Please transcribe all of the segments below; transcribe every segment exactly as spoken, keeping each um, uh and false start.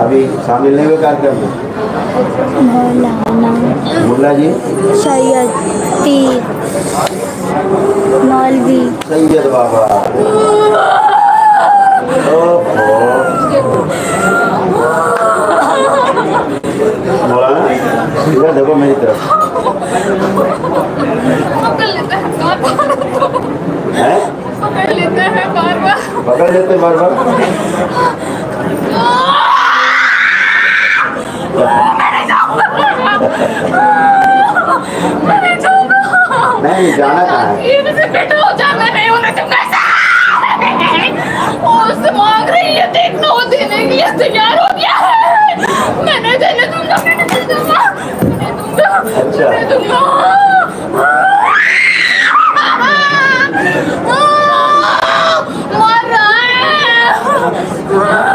अभी शामिल नहीं हुए कार्यक्रम में? मुल्ला जी सैयद मौलवी सैयद बाबा। इधर देखो मेरी तरफ है? पकड़ लेते हैं बार बार पकड़ लेते बार बार नहीं जाना था। उससे मांग रही है देखना वो देने के लिए तैयार हो गया है। मैंने देने दूंगा मैंने दे दूंगा मैंने दूंगा मैंने दूंगा। मार रहा है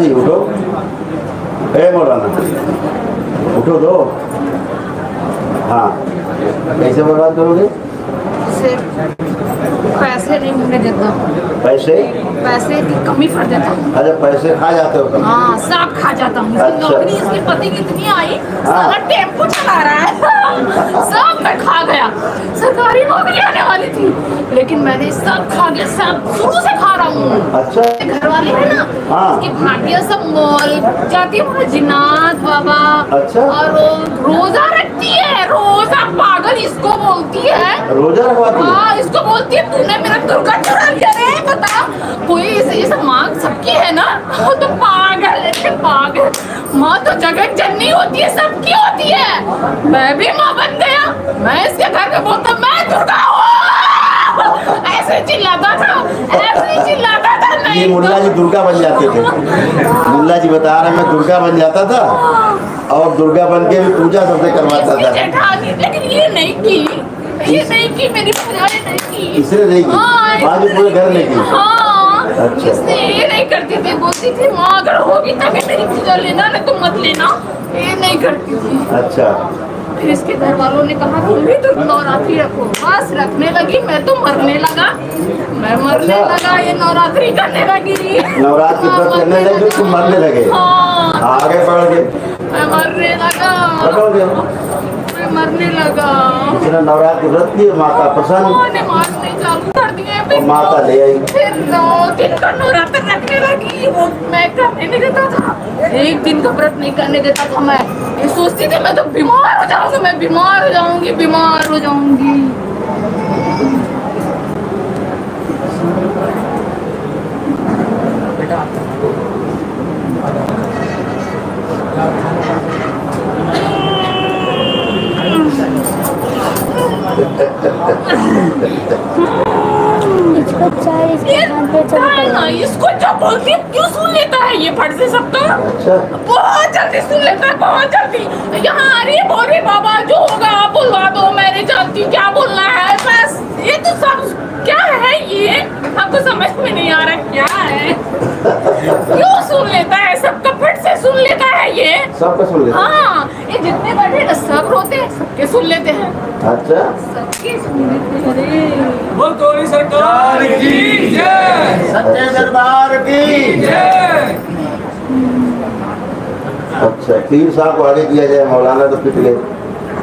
जी उठो ए मौलाना उठो दो। हाँ कैसे बर्बाद करोगे? पैसे नहीं मुझे देता। पैसे पैसे की कमी पड़ जाता हूँ। अरे पैसे खा जाते हो? हाँ सब खा जाता हूँ। अच्छा। नौकरी इसके पति की इतनी आई सारा टेम्पो चला रहा है सब मैं खा गया। सरकारी नौकरी आने वाली थी लेकिन मैंने सब खा गया सब शुरू से खा रहा हूँ। अच्छा घर वाले है ना उसकी भाटिया सब मॉल जाती है जिन्नात बाबा। अच्छा और रोजा रखती है रोजा पागल इसको बोलती है रोजा रखवाती है। हाँ इसको बोलती है तूने मेरा दुर्गा चुरा लिया रे बता कोई ऐसे ऐसा मांग सबकी है ना वो तो पागल है पागल। माँ तो जगह जननी होती है सबकी होती है। मैं भी माँ बन गया मैं इसके घर में बोलता मैं दुर्गा हूँ ऐसे चिल्लाता था ऐसे चिल्लाता था। ये मुल्ला जी दुर्गा बन जाते थे। मुल्ला जी बता रहे मैं दुर्गा बन जाता था और दुर्गा बन के भी पूजा सबसे करवाता था। लेकिन ये नहीं की ये नहीं की मेरी भुजाएं नहीं की इसने नहीं की बाजू पूरे घर नहीं की। अच्छा। इसने ये नहीं करती थी बोलती थी माँ अगर होगी तभी मेरी पूजा लेना ना तो मत लेना ये नहीं करती थी। अच्छा फिर इसके घर वालों ने कहा तुम भी तो नवरात्रि रखो बस रखने लगी मैं तो मरने लगा मैं मरने अच्छा। लगा ये नवरात्रि करने लगी नवरात्रि व्रत करने लगी तुम मरने लगे। हाँ आगे बढ़ गए मैं मरने लगा मैं मरने लगा। नवरात्रि व्रत की माता प्रसन्न तो माता ले आई फिर नौ दिन का नवरात्र रखने लगी। वो मैं करने नहीं देता था एक दिन का व्रत नहीं करने देता था। मैं ये सोचती थी मैं तो बीमार हो जाऊंगी मैं बीमार हो जाऊंगी बीमार हो जाऊंगी। इसको जो बोलती है क्यों सुन लेता है ये फट से सबका। अच्छा। बहुत जल्दी सुन लेता है बहुत जल्दी। यहाँ आ रही है बोल रही बाबा जो होगा आप बुलवा दो मैं नहीं जानती क्या बोलना है बस ये तो सब क्या है ये हमको समझ में नहीं आ रहा क्या है क्यों सुन लेता है सबका फट से सुन लेता है ये सबका सुन लेता है। हाँ ये जितने बैठे ना सब रोते हैं सबके सुन लेते हैं। अच्छा सबके सुन लेते हैं। सरकार की जय सच्चे दरबार की जय। अच्छा पीर साहब को आगे दिया जाए मौलाना तो पिछले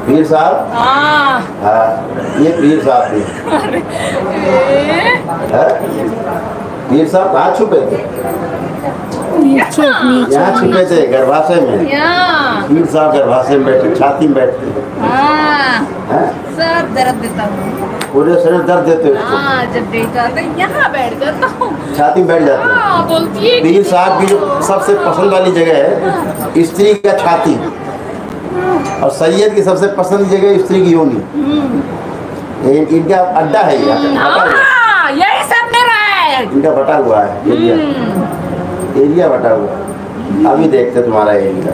पीर साहब। हाँ हाँ ये पीर साहब थे पीर साहब कहाँ छुपे थे? यहाँ छुपे थे गर्भाशय में। पीर साहब गर्भाशय में बैठे छाती में बैठते सर दर्द देता हूँ पूरे शरीर दर्द देते हो। हाँ जब देखा तो यहाँ बैठ जाता हूँ छाती में बैठ जाता हूँ बोलती है। पीर साहब की जो सबसे पसंद वाली जगह है स्त्री का छाती और सैयद की सबसे पसंद जगह स्त्री की योनि इन, इनका अड्डा है यही सब मेरा है इनका बटा हुआ है एरिया एरिया बटा हुआ है। अभी देखते तुम्हारा एरिया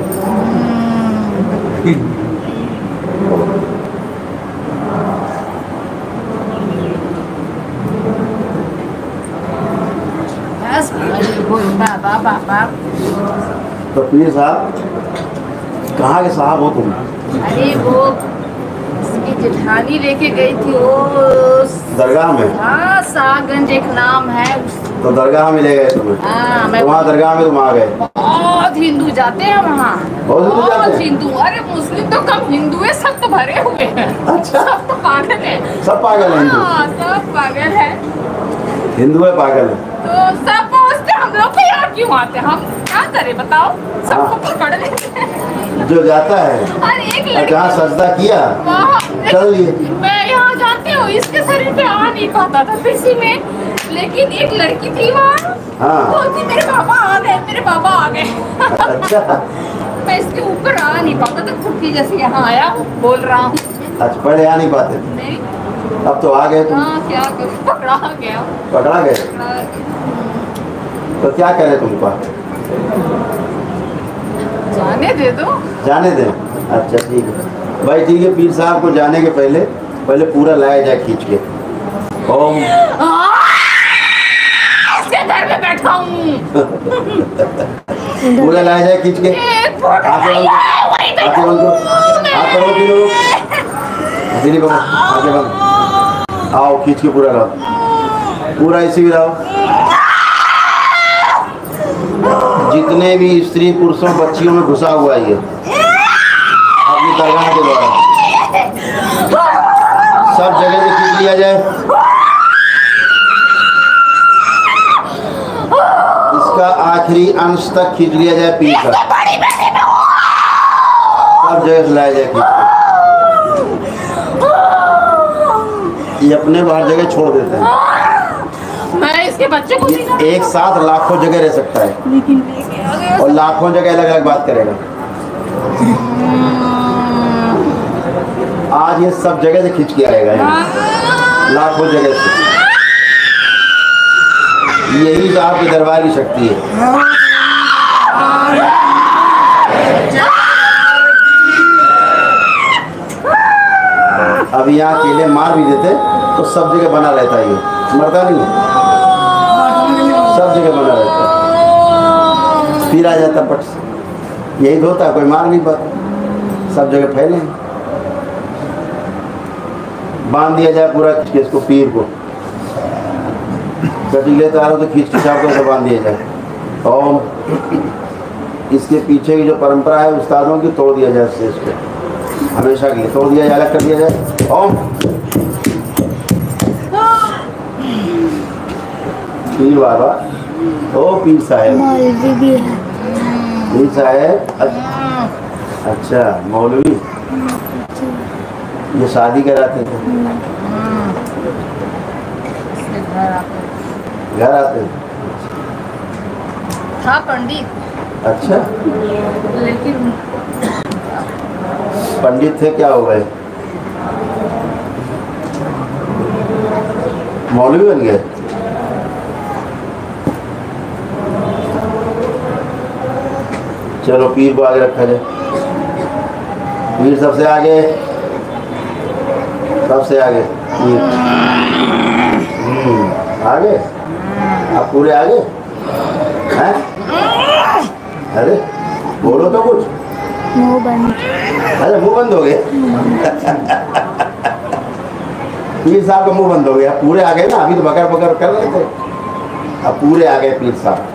तो पीर साहब कहाँ के साहब हो तुम? अरे वो उसकी जेठानी लेके गई थी वो दरगाह में। हाँ, सागंज एक नाम है। तो दरगाह में ले गए तुम्हें? वहाँ दरगाह में तुम आ गए? बहुत हिंदू जाते हैं वहाँ, बहुत हिंदू। अरे मुस्लिम तो कम, हिंदू है सब तो भरे हुए हैं। अच्छा, सब तो पागल है। सब पागल है? हाँ, सब पागल है, हिंदू है पागल है। तो सब पहुँचते हम लोग को, यहाँ क्यों आते? हम क्या करें बताओ, सबको पकड़ लेते हैं जो जाता है। एक जहाँ सजदा किया चल लिए। मैं यहाँ जाती हूँ, इसके शरीर पे आ नहीं पाता था किसी में, लेकिन एक लड़की थी वहाँ। हाँ। बोलती मेरे पापा आ गए, मेरे पापा आ गए। अच्छा। मैं इसके ऊपर आ नहीं पाता था, खुद की जैसे यहाँ आया बोल रहा हूँ। अच्छा, पहले आ नहीं पाते नहीं, अब तो आ गए तुम। हाँ, क्या करूँ, पकड़ा गया। पकड़ा गए? तो क्या करे तुमको? जाने दे दो। जाने दे? अच्छा ठीक है भाई, ठीक है। पीर साहब को जाने के पहले पहले पूरा लाया जाए खींच के। ओम घर में बैठा हूँ। पूरा लाया जाए खींच के। आप लोग आप लोग आप लोग भी लोग जिन्हें बाबा आगे बाबा आओ खींच के पूरा लाओ, पूरा इसी भी लाओ। जितने भी स्त्री पुरुषों बच्चियों में घुसा हुआ है अपनी दरगाह के द्वारा, सब जगह से खींच लिया जाए। आखिरी अंश तक खींच लिया जाए पीर का, सब जगह लाया जाए खींच। ये अपने बाहर जगह छोड़ देते हैं। मैं इसके बच्चे को एक साथ लाखों जगह रह सकता है और लाखों जगह अलग अलग बात करेगा। आज ये सब जगह से खींच के आएगा, लाखों जगह से। यही तो आपके दरबार की शक्ति है। अब यहाँ केले मार भी देते तो सब जगह बना रहता है, ये मरता नहीं है, सब जगह बना रहता है। फिर आ जाता पट से, यही होता है, कोई मार नहीं पाता, सब जगह फैले। बांध दिया जाए पूरा इसको, पीर को कटीले तारों तो खींच के साहब को बांध दिया जाए। और इसके पीछे की जो परंपरा है उस्तादों की, तोड़ दिया जाए शेष पे, हमेशा के लिए तोड़ दिया जाए, अलग कर दिया जाए। ओम पीर बाबा, ओ पीर साहेब। पीर साहेब अच्छा मौलवी, ये शादी कराते थे, घर आते था पंडित। अच्छा, लेकिन पंडित थे, क्या हो गए? मौलवी बन गए। चलो पीर को आगे रखा जाए, पीर सबसे आगे, सबसे आगे पीर आगे। आप पूरे आ गए हैं? अरे बोलो तो कुछ। मुंह बंद। अरे मुंह बंद हो गए? पीर साहब का मुंह बंद हो गया, पूरे आ गए ना, अभी तो बकर बकर कर रहे थे, अब पूरे आ गए पीर साहब।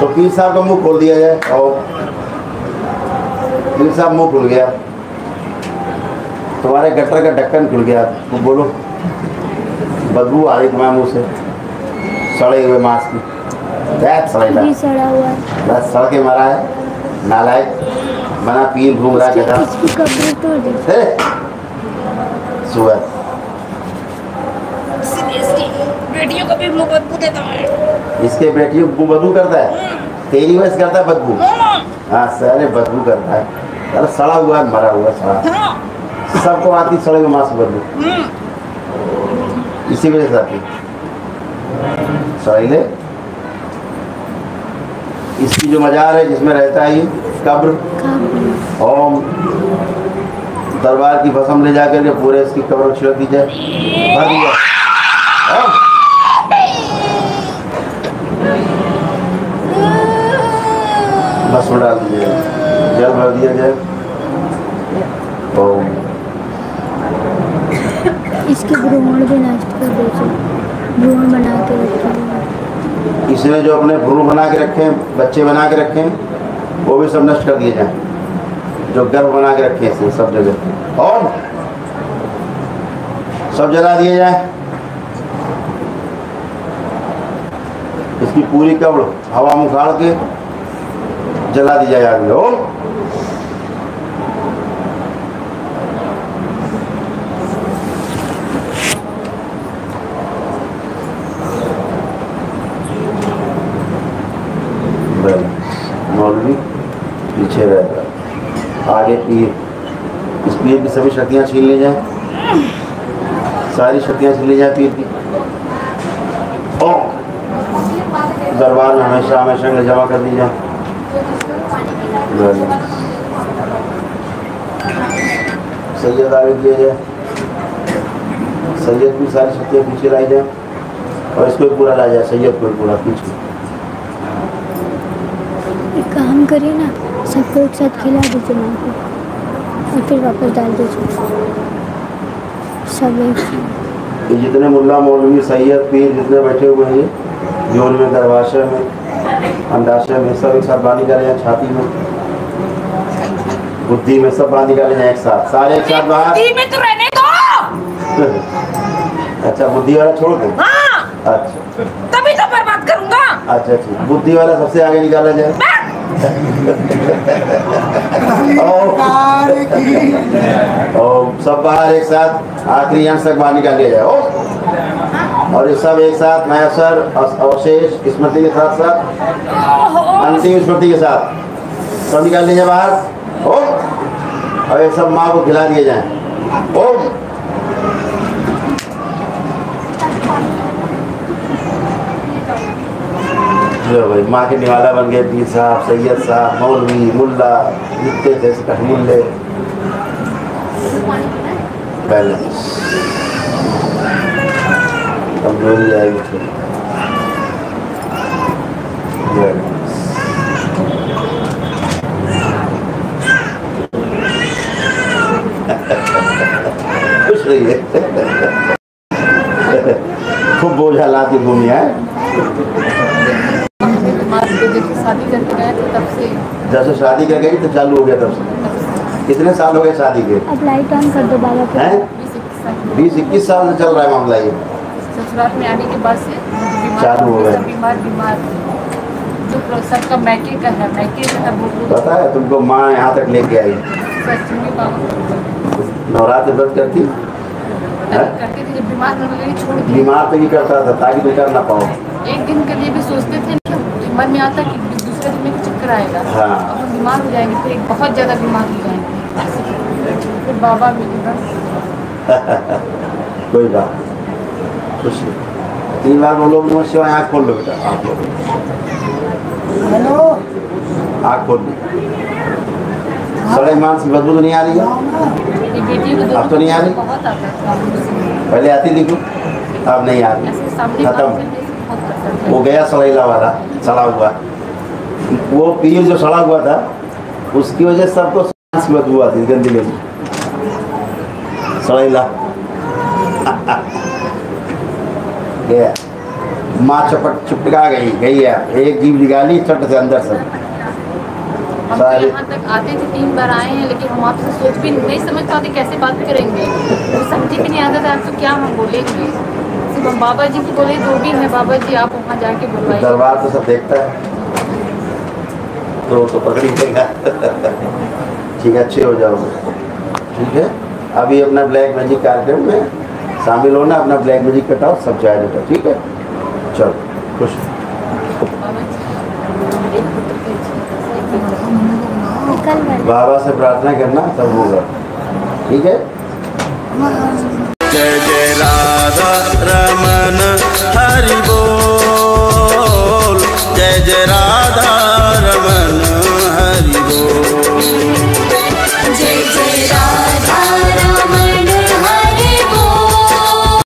तो पीर साहब का मुंह खोल दिया जाए। और पीर साहब मुंह खुल गया, तुम्हारे गटर का ढक्कन खुल गया, तो बोलो। बदबू आ रही तुम्हारे मुँह से, सड़े हुए मांस की, सड़ा हुआ बस, सड़ के मरा है नालायक बना पीर, घूम रहा है सुबह। बेटियों को भी बदबू देता है, इसके बेटियों को बदबू करता है, तेरी वजह से करता है बदबू। हाँ सर, बदबू करता है, अरे सड़ा हुआ है, मरा हुआ सड़ा, सबको आती सड़े हुए मांस बदबू, इसी वजह से आती सड़े। इसकी जो मजार है जिसमें रहता है ये कब्र, ओम दरबार की भस्म ले जाकर के पूरे इसकी कब्र छिड़क दी जाए, भर दिया। इसको डाल दिया, जल भर दिया जाए। इसके भ्रूण भी नष्ट कर दीजिए, भ्रूण बना के रखें। इसने जो अपने भ्रूण बना के रखे हैं, बच्चे बना के रखे हैं, वो भी सब नष्ट कर दिए जाए। जो गर्भ बना के रखे हैं सब जगह, और सब जला दिया जाए। इसकी पूरी कब्र हवा में उखाड़ के जला दी जाए आग में। और मौलवी पीछे रहेगा, आगे पीर। इस पीर की सभी शक्तियाँ छीन ली जाए, सारी शक्तियाँ छीन ली जाए पीर की। और दरबार में हमेशा हमेशा के जमा कर दी जाए, सैयद आगे किया जाए, सैयद भी सारी शक्तियाँ पीछे लाई जाए और इसको पूरा लाया जाए, सैयद को पूरा पीछे। एक काम करिए ना, सबको एक साथ खिला दीजिए उनको और फिर वापस डाल दीजिए सब एक। जितने मुल्ला मौलवी सैयद पीर जितने बैठे हुए हैं जोन में, दरवाजे में, अंडाशय में, सब एक साथ बाहर निकाले जाए, छाती में, बुद्धि में, सब बाहर निकाले जाए एक साथ, सारे एक साथ बाहर। बुद्धि में तो रहने दो। अच्छा, बुद्धि वाला छोड़ दो। हाँ। अच्छा, तभी तो बर्बाद करूंगा। अच्छा ठीक, बुद्धि वाला सबसे आगे निकाला जाए। और सब बाहर एक साथ आखिरी अंश तक बाहर निकाल दिया जाए। और ये सब एक साथ मैसर अवशेष स्मृति के साथ साथ अंतिम स्मृति के साथ सब निकाल लीजिए बाहर। ओम, और ये सब माँ को खिला दिए जाए। ओम, चलो भाई, माँ के निवाला बन गए पीर साहब, सैयद साहब, मौलवी, मुल्ला, जितने थे सब मुल्ले। बैलेंस कमजोरी आएगी फिर। कुछ नहीं है, खूब बोझा लाती घूमी है। शादी करके गए थे तब से, जब से शादी कर गई तो चालू हो गया तब से। कितने साल हो गए शादी के? अब लाइट ऑन कर दो बाबा। हैं? बीस इक्कीस साल से चल रहा है मामला ये। ससुराल में आने के बाद से चालू हो गए, बीमार बीमार जो सबका मैके कर रहा, मैके से तब पता है तुमको माँ यहाँ तक लेके आई। नवरात्र व्रत करती करती थी, जब बीमार होने लगी छोड़ दी। बीमार तो नहीं करता था ताकि मैं कर ना पाओ। एक दिन के लिए भी सोचते थे कि मन में आता कि दूसरे दिन में चक्कर आएगा। हाँ, अब बीमार हो जाएंगे, फिर बहुत ज़्यादा बीमार हो जाएंगे, फिर बाबा मिलेगा। कोई बात तीन बार बोलो मुझे से। आँख खोल लो बेटा, आँख खोल लो, आँख खोल लो। सड़े मांस की बदबू तो नहीं आ रही है अब? तो नहीं आ रही, पहले आती थी, अब नहीं आ रही, खत्म हो गया। सड़ेला वाला सड़ा हुआ वो पीर जो सड़ा हुआ था, उसकी वजह से सबको मांस की बदबू आती, गंदी गंदी सड़ेला गया। माँ चपट चुपका गई गई है, एक जीव निकाली चट से अंदर से। हम यहाँ तक आते थे, तीन बार आए हैं, लेकिन हम आपसे सोच भी नहीं समझ पाते कैसे बात करेंगे, वो समझ भी नहीं आता था आपको क्या हम बोलेंगे। सिर्फ हम बाबा जी को बोले, दो भी हैं बाबा जी आप वहाँ जाके बोलवाइए। दरबार तो सब देखता है, तो तो पकड़ी देगा। ठीक है, अच्छे हो जाओगे। ठीक है, अभी अपना ब्लैक मैजिक कार्यक्रम में शामिल होना, अपना ब्लैक मैजिक कटाओ, सब जाए बेटा। ठीक है, चलो खुश। बाबा से प्रार्थना करना, सब होगा। ठीक है। जय जय राधा रमन हरि बोल, जय जय राधा।